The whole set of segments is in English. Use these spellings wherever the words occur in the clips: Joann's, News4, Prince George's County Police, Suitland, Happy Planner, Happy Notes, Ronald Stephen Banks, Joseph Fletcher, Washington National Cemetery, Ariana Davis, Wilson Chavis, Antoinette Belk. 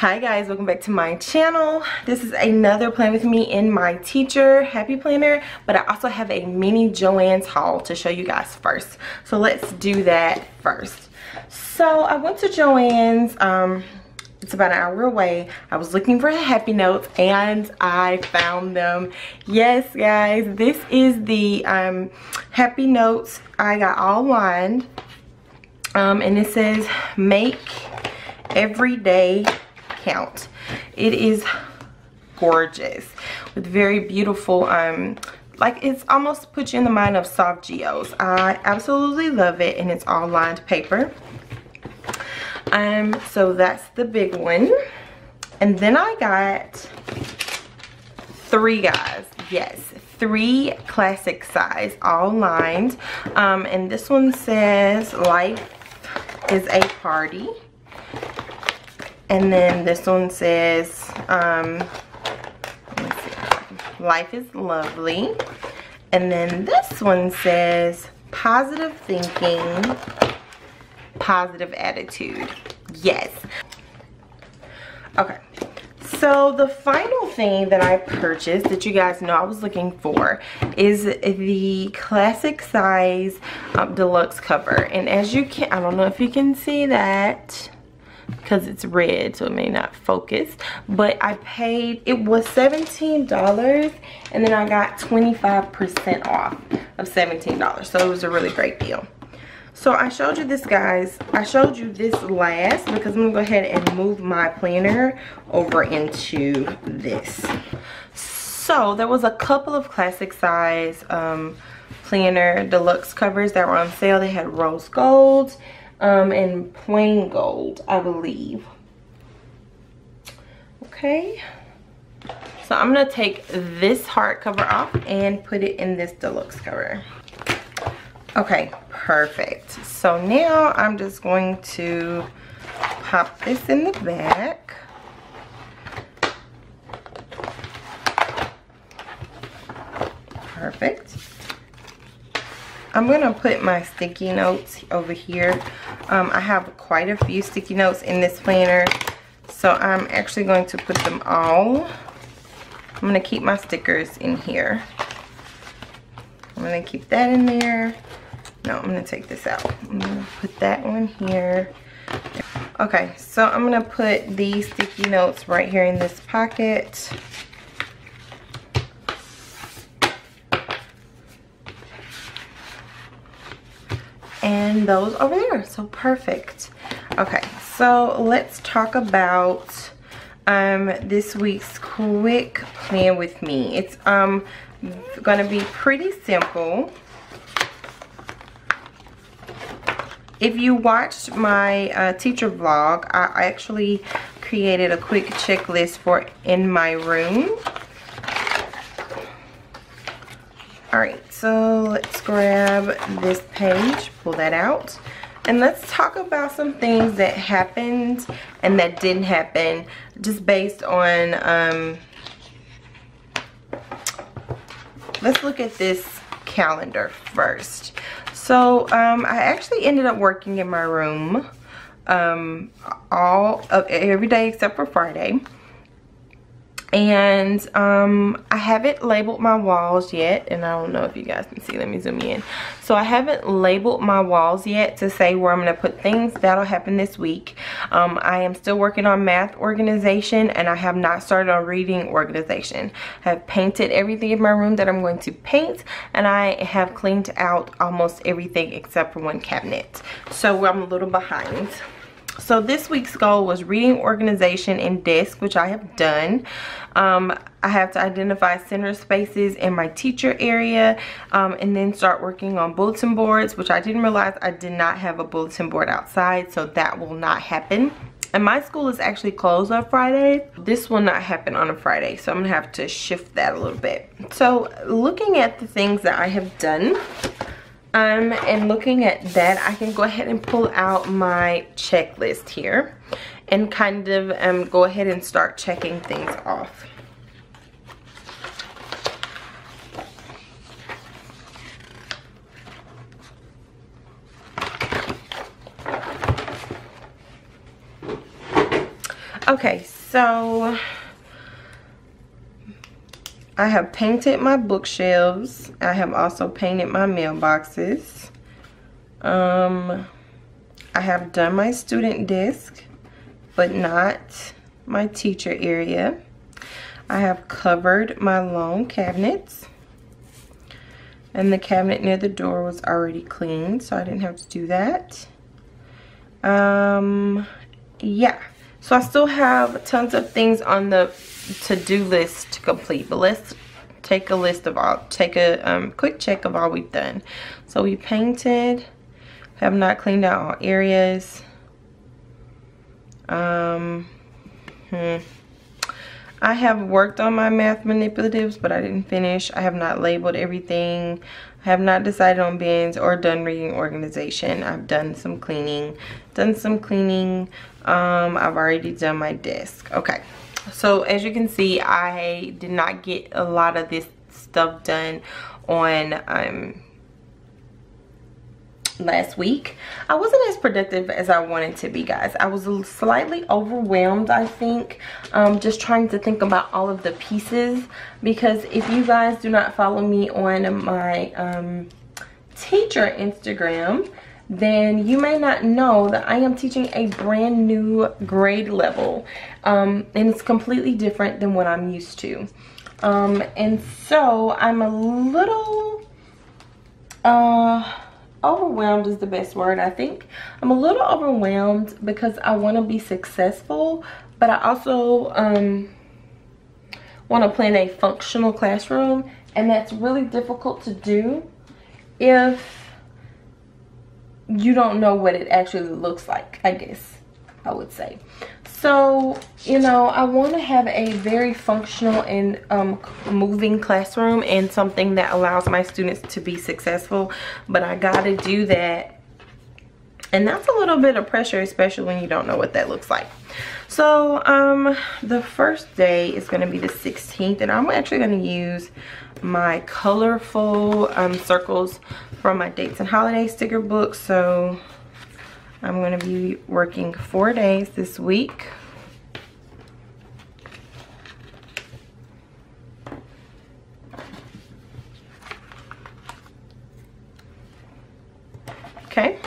Hi guys, welcome back to my channel. This is another Plan With Me in my teacher Happy Planner, but I also have a mini Joann's haul to show you guys first. So let's do that first. So I went to Joann's, it's about an hour away. I was looking for Happy Notes and I found them. Yes guys, this is the Happy Notes I got all lined. And it says make every day count. It is gorgeous with very beautiful like it's almost put you in the mind of soft geos. I absolutely love it, and it's all lined paper. So that's the big one, and then I got three, guys. Yes, three classic size, all lined. And this one says life is a party. And then this one says, let's see, life is lovely. And then this one says, positive thinking, positive attitude. Yes. Okay. So the final thing that I purchased that you guys know I was looking for is the classic size deluxe cover. And as you can, I don't know if you can see that, because it's red so it may not focus, but I paid, it was $17, and then I got 25% off of $17, so it was a really great deal. So I showed you this, guys. I showed you this last because I'm gonna go ahead and move my planner over into this. So there was a couple of classic size planner deluxe covers that were on sale. They had rose gold and plain gold, I believe. Okay, so I'm gonna take this hardcover off and put it in this deluxe cover. Okay, perfect. So now I'm just going to pop this in the back. Perfect. I'm gonna put my sticky notes over here. I have quite a few sticky notes in this planner, so I'm actually going to put them all. I'm gonna keep my stickers in here. I'm gonna keep that in there. No, I'm gonna take this out. I'm gonna put that one here. Okay, so I'm gonna put these sticky notes right here in this pocket. And those over there, so perfect. Okay, so let's talk about this week's quick plan with me. It's gonna be pretty simple. If you watched my teacher vlog, I actually created a quick checklist for in my room. Alright, so let's grab this page, pull that out, and let's talk about some things that happened and that didn't happen just based on, let's look at this calendar first. So I actually ended up working in my room every day except for Friday. And I haven't labeled my walls yet, and I don't know if you guys can see. Let me zoom in. So I haven't labeled my walls yet to say where I'm going to put things. That'll happen this week. I am still working on math organization, and I have not started on reading organization. I have painted everything in my room that I'm going to paint, and I have cleaned out almost everything except for one cabinet. So I'm a little behind. So this week's goal was reading organization and desk, which I have done. I have to identify center spaces in my teacher area and then start working on bulletin boards, which I didn't realize I did not have a bulletin board outside, so that will not happen. And my school is actually closed on Friday. This will not happen on a Friday, so I'm going to have to shift that a little bit. So looking at the things that I have done, and looking at that, I can go ahead and pull out my checklist here and kind of go ahead and start checking things off. Okay, so I have painted my bookshelves. I have also painted my mailboxes. I have done my student desk, but not my teacher area. I have covered my long cabinets. And the cabinet near the door was already cleaned, so I didn't have to do that. Yeah. So I still have tons of things on the to-do list to complete, but let's take a list of all, quick check of all we've done. So we painted, have not cleaned out all areas. I have worked on my math manipulatives, but I didn't finish. I have not labeled everything. I have not decided on bins or done reading organization. I've done some cleaning. I've already done my desk. Okay, so as you can see, I did not get a lot of this stuff done on last week. I wasn't as productive as I wanted to be, guys. I was slightly overwhelmed, I think, just trying to think about all of the pieces, because if you guys do not follow me on my teacher Instagram, then you may not know that I am teaching a brand new grade level, and it's completely different than what I'm used to, and so I'm a little overwhelmed is the best word, I think. I'm a little overwhelmed because I want to be successful, but I also want to plan a functional classroom, and that's really difficult to do if you don't know what it actually looks like, I guess I would say. So, you know, I want to have a very functional and moving classroom, and something that allows my students to be successful, but I got to do that. And that's a little bit of pressure, especially when you don't know what that looks like. So, the first day is going to be the 16th, and I'm actually going to use my colorful circles from my dates and holiday sticker book. So I'm going to be working 4 days this week. Okay.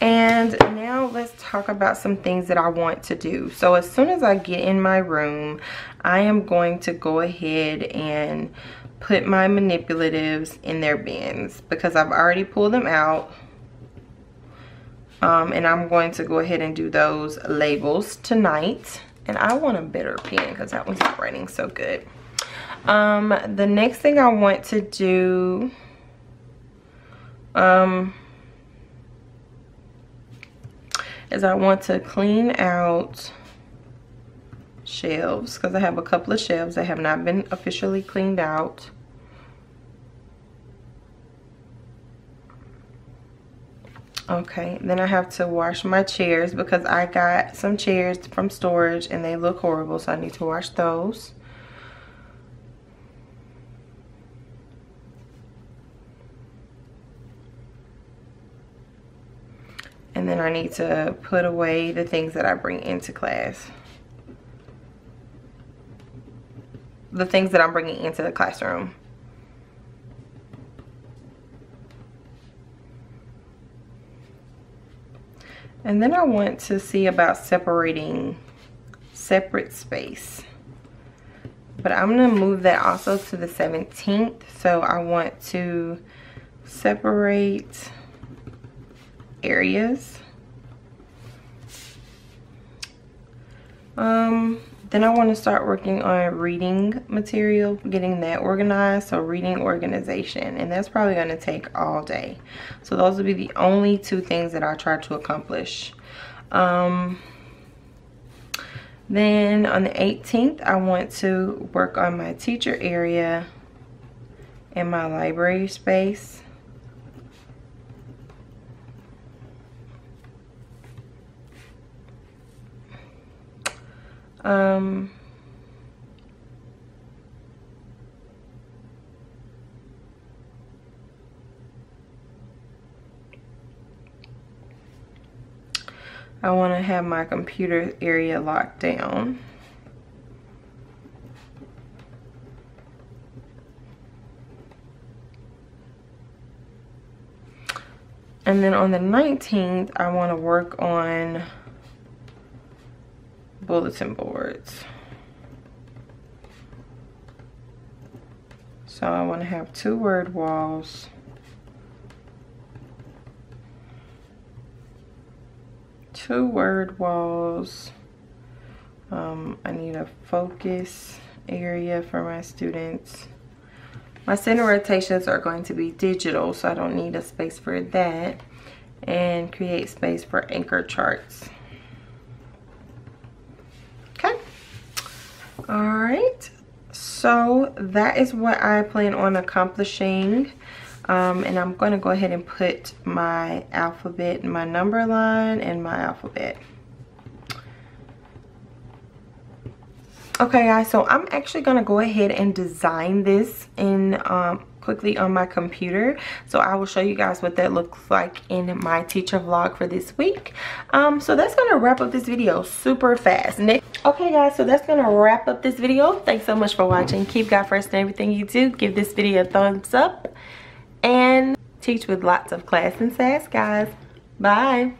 And now let's talk about some things that I want to do. So as soon as I get in my room, I am going to go ahead and put my manipulatives in their bins, because I've already pulled them out. And I'm going to go ahead and do those labels tonight. And I want a better pen because that one's not writing so good. The next thing I want to do, is I want to clean out shelves, because I have a couple of shelves that have not been officially cleaned out. Okay, then I have to wash my chairs, because I got some chairs from storage and they look horrible, so I need to wash those. And then I need to put away the things that I bring into class. The things that I'm bringing into the classroom. And then I want to see about separating separate space. But I'm going to move that also to the 17th. So I want to separate areas. Then I want to start working on reading material, getting that organized. So reading organization, and that's probably going to take all day. So those will be the only two things that I try to accomplish. Then on the 18th, I want to work on my teacher area and my library space. I want to have my computer area locked down. And then on the 19th, I want to work on bulletin boards. So I want to have 2 word walls, 2 word walls. I need a focus area for my students. My center rotations are going to be digital, so I don't need a space for that. And create space for anchor charts. Okay. All right. So that is what I plan on accomplishing. And I'm going to go ahead and put my alphabet, my number line, and my alphabet. Okay guys, so I'm actually gonna go ahead and design this in quickly on my computer. So I will show you guys what that looks like in my teacher vlog for this week. So that's gonna wrap up this video super fast. Okay guys, so that's gonna wrap up this video. Thanks so much for watching. Keep God first in everything you do. Give this video a thumbs up and teach with lots of class and sass, guys. Bye.